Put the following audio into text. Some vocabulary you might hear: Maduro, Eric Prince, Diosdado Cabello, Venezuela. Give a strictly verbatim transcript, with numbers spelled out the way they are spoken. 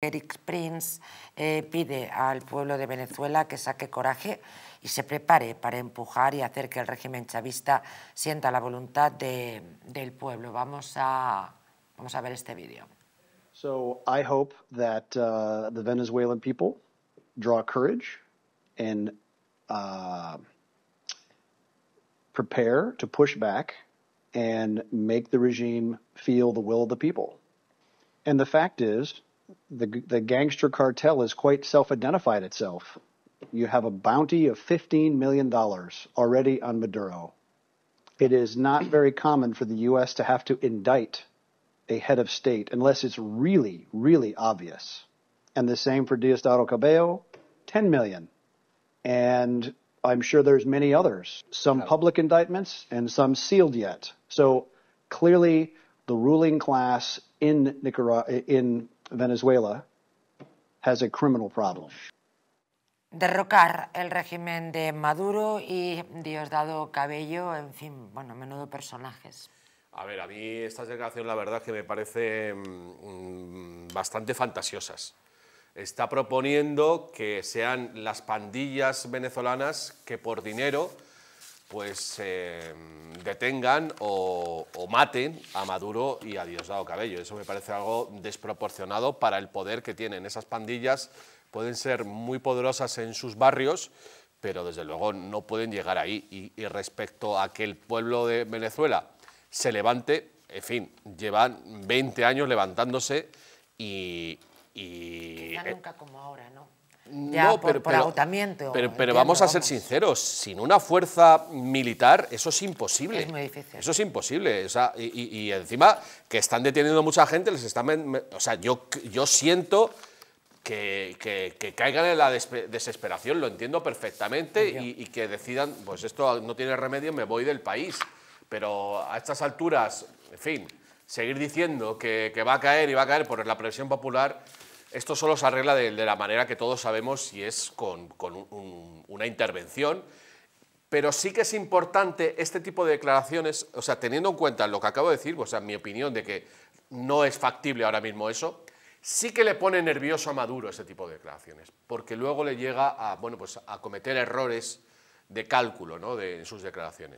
Eric Prince eh, pide al pueblo de Venezuela que saque coraje y se prepare para empujar y hacer que el régimen chavista sienta la voluntad de, del pueblo. Vamos a, vamos a ver este vídeo. So I hope that uh, the Venezuelan people draw courage and uh, prepare to push back and make the regime feel the will of the people. And the fact is, The, the gangster cartel is quite self-identified itself. You have a bounty of fifteen million dollars already on Maduro. It is not very common for the U S to have to indict a head of state unless it's really, really obvious. And the same for Diosdado Cabello, ten million dollars. And I'm sure there's many others, some public indictments and some sealed yet. So clearly the ruling class in Nicaragua, in Venezuela has a criminal problem. Derrocar el régimen de Maduro y Diosdado Cabello, en fin, bueno, menudo personajes. A ver, a mí estas declaraciones la verdad que me parecen mmm, bastante fantasiosas. Está proponiendo que sean las pandillas venezolanas que por dinero pues eh, detengan o, o maten a Maduro y a Diosdado Cabello. Eso me parece algo desproporcionado para el poder que tienen. Esas pandillas pueden ser muy poderosas en sus barrios, pero desde luego no pueden llegar ahí. Y, y respecto a que el pueblo de Venezuela se levante, en fin, llevan veinte años levantándose y... y quizá nunca como ahora, ¿no? Ya no, por, pero, por agotamiento. Pero, pero vamos a ser vamos. sinceros, sin una fuerza militar eso es imposible. Es muy difícil. Eso es imposible. O sea, y, y encima que están deteniendo mucha gente, les están, o sea, yo, yo siento que, que, que caigan en la desesperación, lo entiendo perfectamente, y, y que decidan, pues esto no tiene remedio, me voy del país. Pero a estas alturas, en fin, seguir diciendo que, que va a caer y va a caer por la presión popular... Esto solo se arregla de, de la manera que todos sabemos y es con, con un, un, una intervención, pero sí que es importante este tipo de declaraciones, o sea, teniendo en cuenta lo que acabo de decir, o sea, mi opinión de que no es factible ahora mismo eso, sí que le pone nervioso a Maduro ese tipo de declaraciones, porque luego le llega a, bueno, pues a cometer errores de cálculo, ¿no?, de, en sus declaraciones.